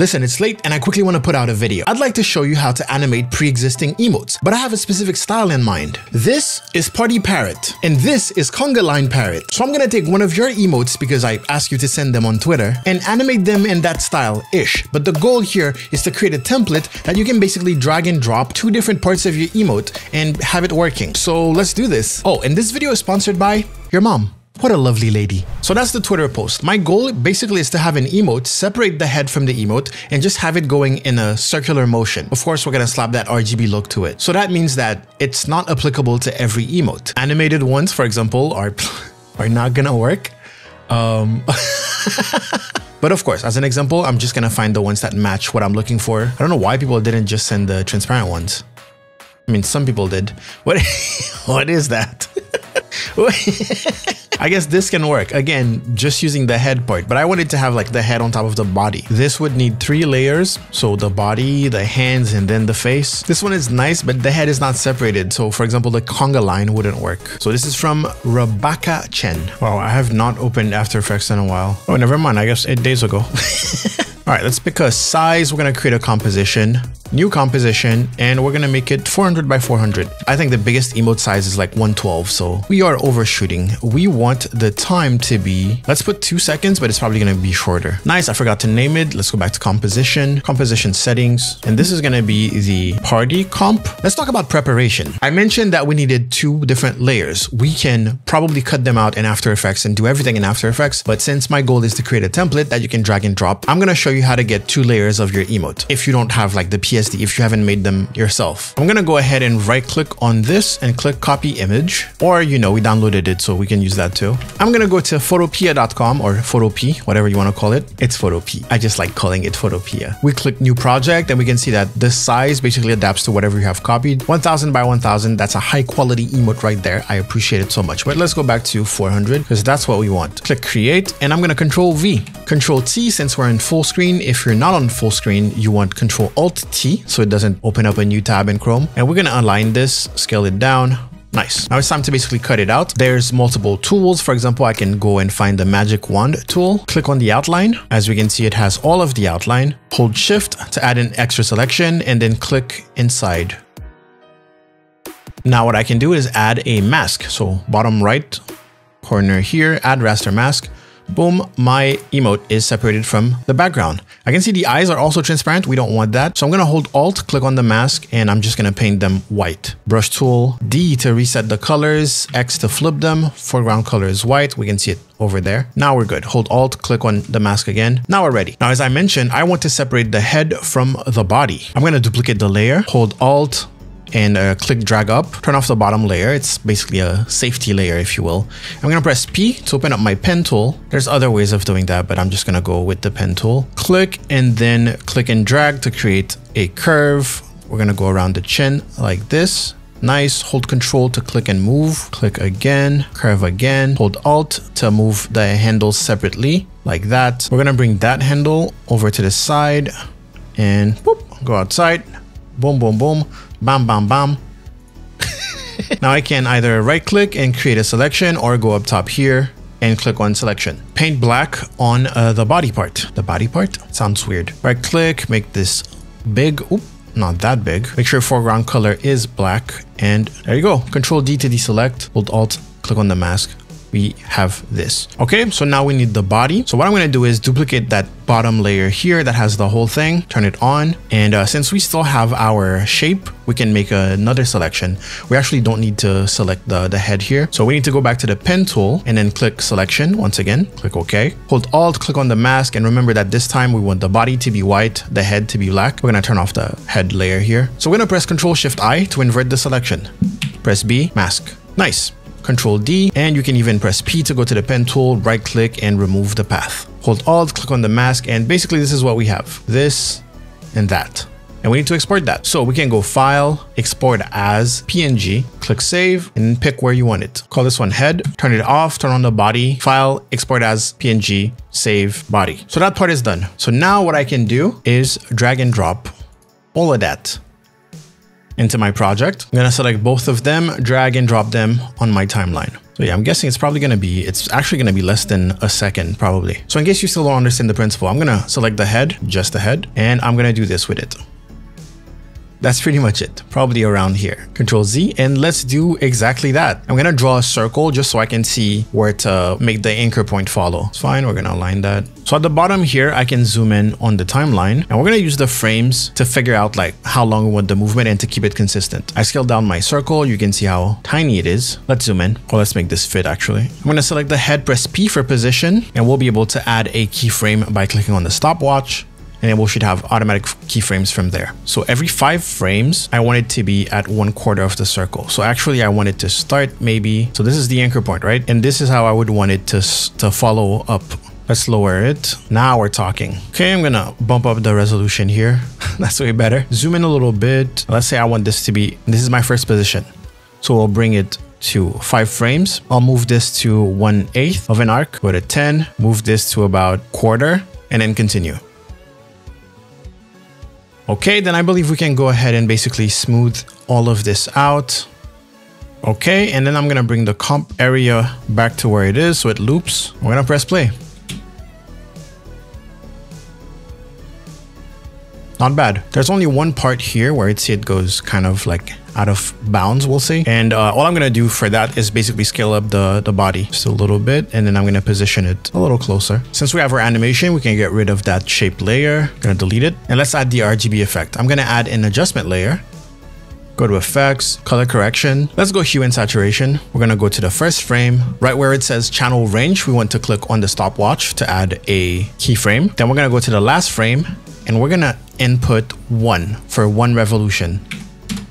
Listen, it's late and I quickly want to put out a video. I'd like to show you how to animate pre-existing emotes, but I have a specific style in mind. This is Party Parrot and this is Conga Line Parrot. So I'm going to take one of your emotes because I asked you to send them on Twitter and animate them in that style-ish. But the goal here is to create a template that you can basically drag and drop to different parts of your emote and have it working. So let's do this. Oh, and this video is sponsored by your mom. What a lovely lady. So that's the Twitter post. My goal basically is to have an emote, separate the head from the emote, and just have it going in a circular motion. Of course, we're gonna slap that RGB look to it. So that means that it's not applicable to every emote. Animated ones, for example, are not gonna work. But of course, as an example, I'm just gonna find the ones that match what I'm looking for. I don't know why people didn't just send the transparent ones. I mean, some people did. What is that? I guess this can work, again, just using the head part, but I wanted to have like the head on top of the body. This would need 3 layers, so the body, the hands, and then the face. This one is nice, but the head is not separated, so for example, the conga line wouldn't work. So this is from Rebecca Chen. Wow, I have not opened After Effects in a while. Oh, never mind, I guess 8 days ago. All right, let's pick a size. We're gonna create a composition, new composition, and we're gonna make it 400 by 400. I think the biggest emote size is like 112, so we are overshooting. We want the time to be, let's put 2 seconds, but it's probably gonna be shorter. Nice, I forgot to name it. Let's go back to composition, composition settings, and this is gonna be the party comp. Let's talk about preparation. I mentioned that we needed 2 different layers. We can probably cut them out in After Effects and do everything in After Effects, but since my goal is to create a template that you can drag and drop, I'm gonna show you how to get 2 layers of your emote if you don't have like the PSD, if you haven't made them yourself. I'm gonna go ahead and right click on this and click copy image, or you know, we downloaded it so we can use that too. I'm gonna go to photopea.com or photopea, whatever you want to call it. It's photopea. I just like calling it photopea. We click new project and we can see that the size basically adapts to whatever you have copied. 1000 by 1000, that's a high quality emote right there. I appreciate it so much. But let's go back to 400 because that's what we want. Click create and I'm gonna control V, control T since we're in full screen. If you're not on full screen, you want Control Alt T so it doesn't open up a new tab in Chrome. And we're gonna align this, scale it down. Nice. Now it's time to basically cut it out. There's multiple tools. For example, I can go and find the magic wand tool, click on the outline. As we can see, it has all of the outline. Hold Shift to add an extra selection and then click inside. Now what I can do is add a mask. So bottom right corner here, add raster mask. Boom, my emote is separated from the background. I can see the eyes are also transparent. We don't want that. So I'm gonna hold Alt, click on the mask, and I'm just gonna paint them white. Brush tool, D to reset the colors, X to flip them. Foreground color is white. We can see it over there. Now we're good. Hold Alt, click on the mask again. Now we're ready. Now, as I mentioned, I want to separate the head from the body. I'm gonna duplicate the layer, hold Alt, and click drag up, turn off the bottom layer. It's basically a safety layer, if you will. I'm gonna press P to open up my pen tool. There's other ways of doing that, but I'm just gonna go with the pen tool. Click and then click and drag to create a curve. We're gonna go around the chin like this. Nice, hold Control to click and move. Click again, curve again, hold Alt to move the handles separately like that. We're gonna bring that handle over to the side and whoop, go outside. Boom, boom, boom. Bam, bam, bam. Now I can either right click and create a selection or go up top here and click on selection. Paint black on the body part. The body part? Sounds weird. Right click, make this big. Oop, not that big. Make sure foreground color is black. And there you go. Control D to deselect. Hold Alt, click on the mask. We have this. Okay, so now we need the body. So what I'm gonna do is duplicate that bottom layer here that has the whole thing, turn it on. And since we still have our shape, we can make another selection. We actually don't need to select the head here. So we need to go back to the pen tool and then click selection once again, click okay. Hold Alt, click on the mask. And remember that this time we want the body to be white, the head to be black. We're gonna turn off the head layer here. So we're gonna press Control Shift I to invert the selection. Press B, mask, nice. Control D, and you can even press P to go to the pen tool, right click and remove the path. Hold Alt, click on the mask, and basically this is what we have. This and that. And we need to export that. So we can go File, Export As, PNG, click Save, and pick where you want it. Call this one Head, turn it off, turn on the body, File, Export As, PNG, Save, Body. So that part is done. So now what I can do is drag and drop all of that into my project. I'm gonna select both of them, drag and drop them on my timeline. So yeah, I'm guessing it's probably going to be, it's actually going to be less than a second probably. So in case you still don't understand the principle, I'm going to select the head, just the head, and I'm going to do this with it. That's pretty much it, probably around here. Control Z, and let's do exactly that. I'm gonna draw a circle just so I can see where to make the anchor point follow. It's fine, we're gonna align that. So at the bottom here, I can zoom in on the timeline, and we're gonna use the frames to figure out like how long we want the movement and to keep it consistent. I scaled down my circle, you can see how tiny it is. Let's zoom in, or let's make this fit actually. I'm gonna select the head, press P for position, and we'll be able to add a keyframe by clicking on the stopwatch. And then we should have automatic keyframes from there. So every 5 frames, I want it to be at 1/4 of the circle. So actually I want it to start maybe, so this is the anchor point, right? And this is how I would want it to follow up. Let's lower it. Now we're talking. Okay, I'm gonna bump up the resolution here. That's way better. Zoom in a little bit. Let's say I want this to be, this is my first position. So we'll bring it to 5 frames. I'll move this to 1/8 of an arc, go to 10, move this to about 1/4, and then continue. Okay, then I believe we can go ahead and basically smooth all of this out. Okay, and then I'm gonna bring the comp area back to where it is so it loops. I'm gonna press play. Not bad. There's only one part here where I'd say it goes kind of like out of bounds, we'll say. And all I'm gonna do for that is basically scale up the body just a little bit, and then I'm gonna position it a little closer. Since we have our animation, we can get rid of that shape layer. Gonna delete it. And let's add the RGB effect. I'm gonna add an adjustment layer. Go to effects, color correction. Let's go hue and saturation. We're gonna go to the first frame, right where it says channel range. We want to click on the stopwatch to add a keyframe. Then we're gonna go to the last frame and we're gonna input 1 for 1 revolution.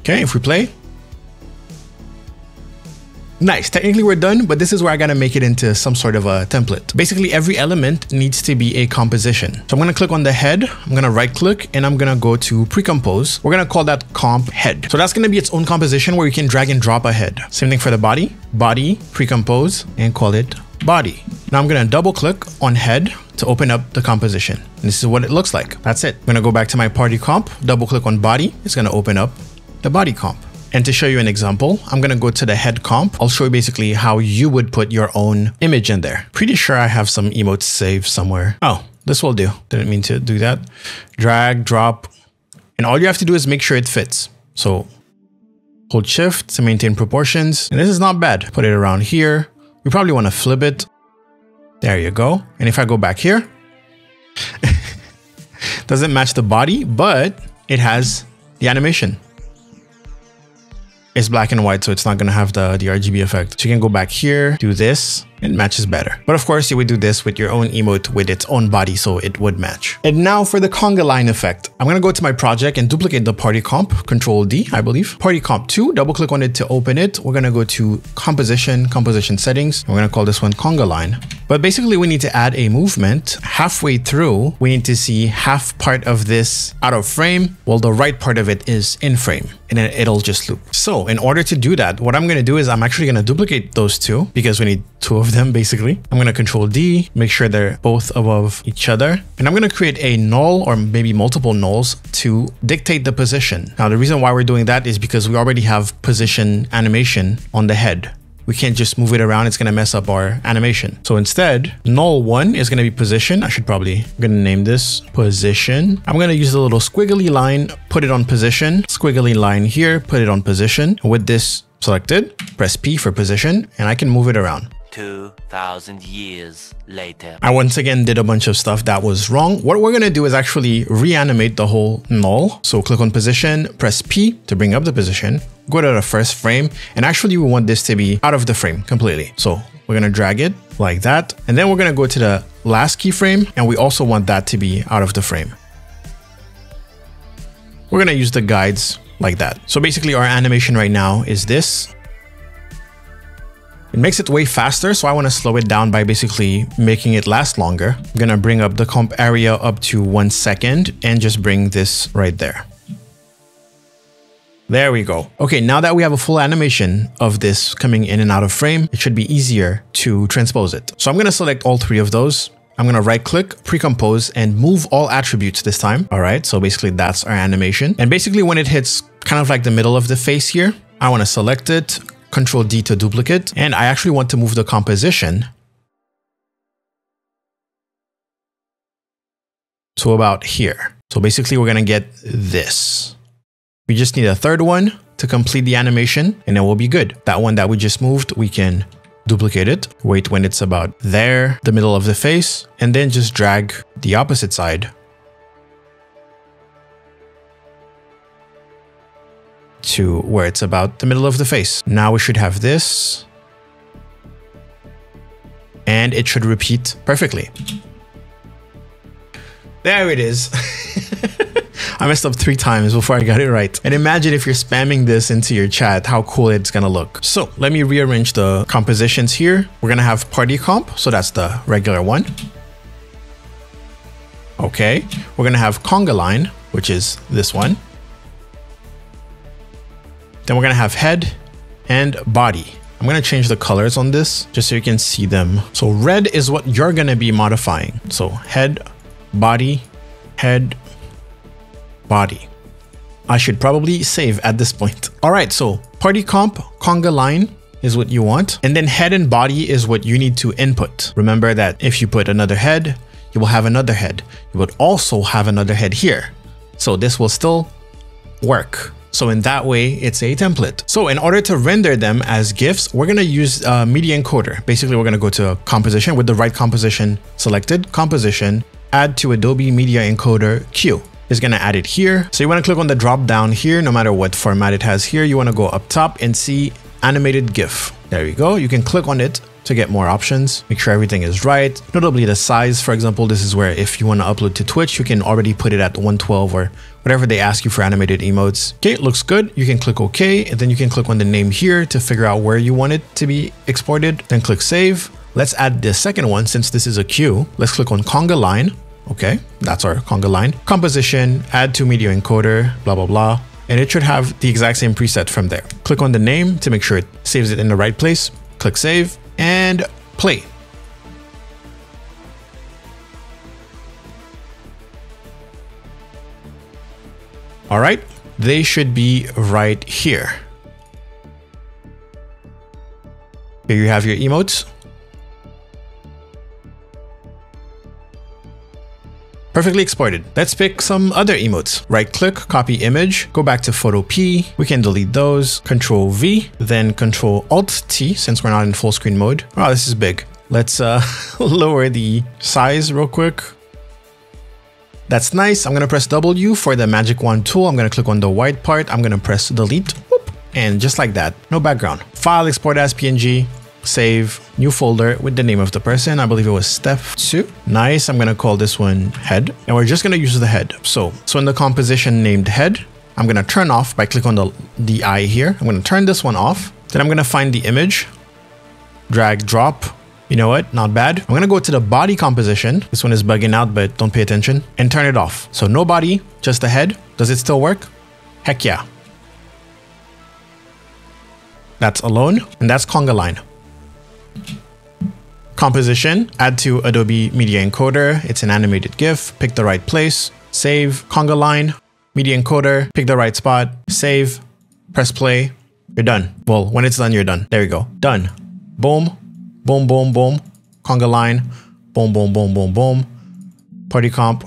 Okay, if we play. Nice, technically we're done, but this is where I gotta make it into some sort of a template. Basically every element needs to be a composition. So I'm gonna click on the head, I'm gonna right click, and I'm gonna go to pre-compose. We're gonna call that comp head. So that's gonna be its own composition where you can drag and drop a head. Same thing for the body, body, pre-compose, and call it body. Now I'm gonna double click on head to open up the composition. And this is what it looks like, that's it. I'm gonna go back to my party comp, double click on body, it's gonna open up the body comp. And to show you an example, I'm gonna go to the head comp. I'll show you basically how you would put your own image in there. Pretty sure I have some emotes saved somewhere. Oh, this will do. Didn't mean to do that. Drag, drop, and all you have to do is make sure it fits. So hold shift to maintain proportions. And this is not bad. Put it around here. We probably wanna flip it. There you go. And if I go back here, doesn't match the body, but it has the animation. It's black and white, so it's not gonna have the RGB effect. So you can go back here, do this, it matches better. But of course you would do this with your own emote with its own body, so it would match. And now for the conga line effect. I'm gonna go to my project and duplicate the party comp, Control D, I believe. Party comp 2, double click on it to open it. We're gonna go to composition, composition settings. We're gonna call this one conga line. But basically we need to add a movement. Halfway through, we need to see half part of this out of frame, while the right part of it is in frame. And then it'll just loop. So in order to do that, what I'm going to do is I'm actually going to duplicate those two because we need 2 of them basically. I'm going to Control D, make sure they're both above each other. And I'm going to create a null or maybe multiple nulls to dictate the position. Now, the reason why we're doing that is because we already have position animation on the head. We can't just move it around. It's going to mess up our animation. So instead, null 1 is going to be position. I should probably, I'm going to name this position. I'm going to use the little squiggly line, put it on position, squiggly line here, put it on position. With this selected, press P for position, and I can move it around. 2,000 years later. I once again did a bunch of stuff that was wrong. What we're gonna do is actually reanimate the whole null. So click on position, press P to bring up the position, go to the first frame, and actually we want this to be out of the frame completely. So we're gonna drag it like that. And then we're gonna go to the last keyframe, and we also want that to be out of the frame. We're gonna use the guides like that. So basically our animation right now is this. It makes it way faster, so I want to slow it down by basically making it last longer. I'm gonna bring up the comp area up to 1 second and just bring this right there. There we go. Okay, now that we have a full animation of this coming in and out of frame, it should be easier to transpose it. So I'm gonna select all 3 of those. I'm gonna right click, pre-compose, and move all attributes this time. All right, so basically that's our animation. And basically when it hits kind of like the middle of the face here, I want to select it, Control D to duplicate, and I actually want to move the composition to about here. So basically we're gonna get this. We just need a third one to complete the animation and then we'll be good. That one that we just moved, we can duplicate it, wait when it's about there, the middle of the face, and then just drag the opposite side to where it's about the middle of the face. Now we should have this and it should repeat perfectly. There it is. I messed up 3 times before I got it right. And imagine if you're spamming this into your chat, how cool it's gonna look. So let me rearrange the compositions here. We're gonna have party comp. So that's the regular one. Okay. We're gonna have conga line, which is this one. Then we're gonna have head and body. I'm gonna change the colors on this just so you can see them. So red is what you're gonna be modifying. So head, body, head, body. I should probably save at this point. All right, so party comp, conga line is what you want. And then head and body is what you need to input. Remember that if you put another head, you will have another head. You would also have another head here. So this will still work. So in that way, it's a template. So in order to render them as GIFs, we're going to use a media encoder. Basically, we're going to go to composition with the right composition selected, composition, add to Adobe media encoder Q. Is going to add it here. So you want to click on the drop down here, no matter what format it has here. You want to go up top and see animated GIF. There you go. You can click on it to get more options. Make sure everything is right. Notably the size, for example, this is where if you want to upload to Twitch, you can already put it at 112 or whatever they ask you for animated emotes. Okay, it looks good. You can click OK, and then you can click on the name here to figure out where you want it to be exported. Then click save. Let's add the second one since this is a queue. Let's click on conga line. Okay, that's our conga line. Composition, add to media encoder, blah, blah, blah. And it should have the exact same preset from there. Click on the name to make sure it saves it in the right place. Click save and play. All right, they should be right here. Here you have your emotes. Perfectly exported. Let's pick some other emotes. Right click, copy image, go back to photo P. We can delete those. Control V, then Control Alt T since we're not in full screen mode. Wow, this is big. Let's lower the size real quick. That's nice. I'm gonna press W for the magic wand tool. I'm gonna click on the white part. I'm gonna press delete. Whoop. And just like that, no background. File export as PNG. Save, new folder with the name of the person. I believe it was Steph 2. Nice. I'm going to call this one head and we're just going to use the head. So in the composition named head, I'm going to turn off by clicking on the eye here. I'm going to turn this one off. Then I'm going to find the image, drag, drop. You know what? Not bad. I'm going to go to the body composition. This one is bugging out, but don't pay attention and turn it off. So no body, just the head. Does it still work? Heck yeah. That's alone. And that's conga line. Composition, add to Adobe media encoder. It's an animated GIF. Pick the right place, save, conga line, media encoder, pick the right spot, save, press play. You're done. Well, when it's done, you're done. There you go. Done. Boom, boom, boom, boom. Conga line, boom, boom, boom, boom, boom. Party comp,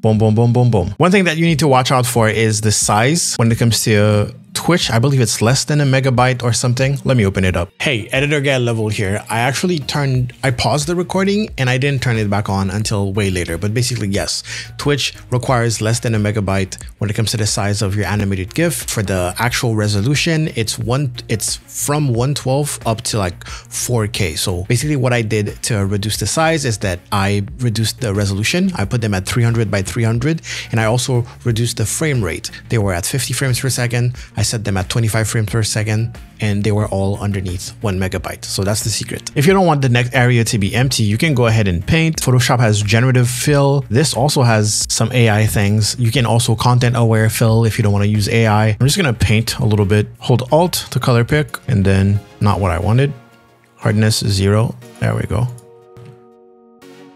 boom, boom, boom, boom, boom. One thing that you need to watch out for is the size when it comes to Twitch. I believe it's less than a megabyte or something. Let me open it up. Hey, editor Gael LEVEL here. I actually paused the recording and I didn't turn it back on until way later. But basically, yes, Twitch requires less than a megabyte when it comes to the size of your animated GIF. For the actual resolution, it's from 112 up to like 4K. So basically what I did to reduce the size is that I reduced the resolution. I put them at 300 by 300 and I also reduced the frame rate. They were at 50 frames per second. I set them at 25 frames per second and they were all underneath 1 megabyte. So that's the secret. If you don't want the next area to be empty, you can go ahead and paint. Photoshop has generative fill. This also has some AI things. You can also content aware fill if you don't want to use AI. I'm just going to paint a little bit. Hold Alt to color pick and then not what I wanted. Hardness 0. There we go.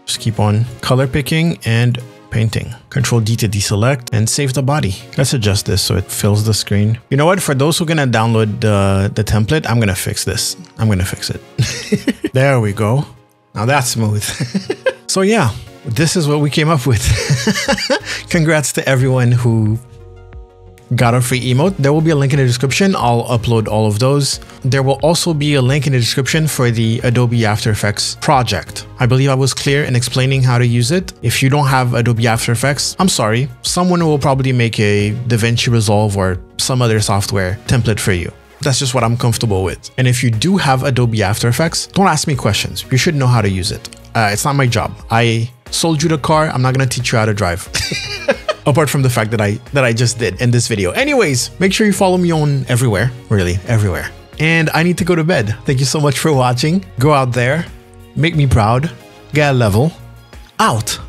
Just keep on color picking and painting. Ctrl-D to deselect and save the body. Let's adjust this so it fills the screen. You know what? For those who are gonna download the template, I'm gonna fix this. I'm gonna fix it. There we go. Now that's smooth. So yeah, this is what we came up with. Congrats to everyone who got a free emote. There will be a link in the description. I'll upload all of those. There will also be a link in the description for the Adobe After Effects project. I believe I was clear in explaining how to use it. If you don't have Adobe After Effects, I'm sorry. Someone will probably make a DaVinci Resolve or some other software template for you. That's just what I'm comfortable with. And if you do have Adobe After Effects, don't ask me questions. You should know how to use it. It's not my job. I sold you the car. I'm not going to teach you how to drive. Apart from the fact that I just did in this video. Anyways, make sure you follow me on everywhere, really everywhere. And I need to go to bed. Thank you so much for watching. Go out there, make me proud. Gael LEVEL, out.